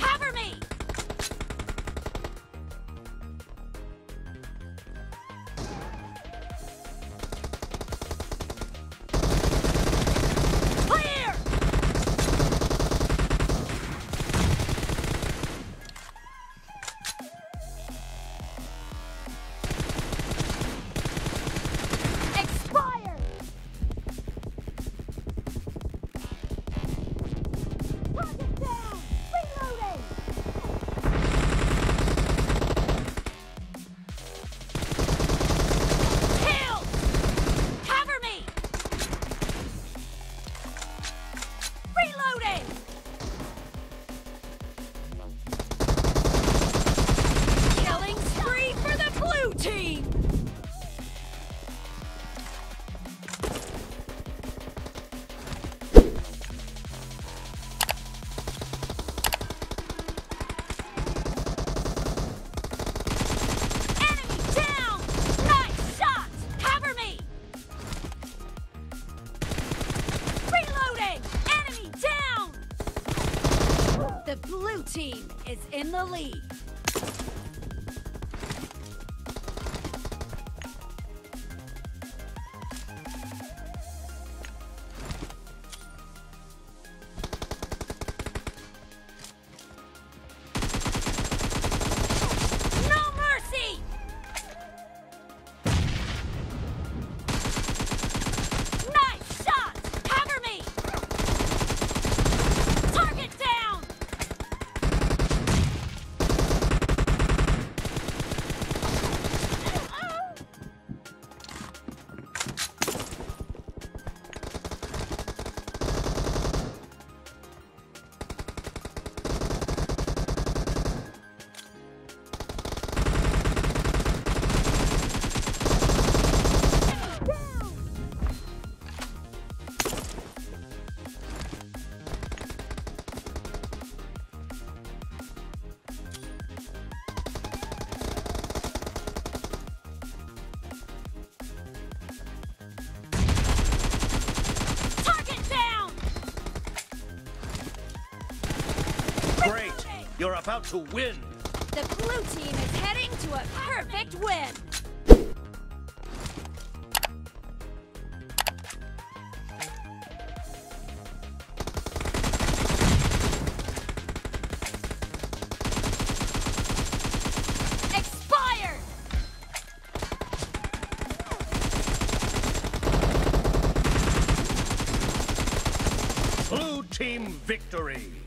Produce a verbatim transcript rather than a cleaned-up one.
Cover me! Clear! The blue team is in the lead. Great! You're about to win! The blue team is heading to a perfect win! Expired! Blue team victory!